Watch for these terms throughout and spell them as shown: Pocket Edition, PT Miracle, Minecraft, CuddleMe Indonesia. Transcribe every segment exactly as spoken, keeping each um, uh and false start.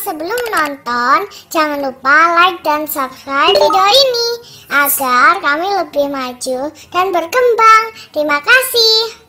sebelum nonton, jangan lupa like dan subscribe video ini agar kami lebih maju dan berkembang. Terima kasih.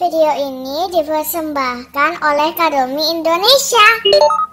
Video ini dipersembahkan oleh CuddleMe Indonesia.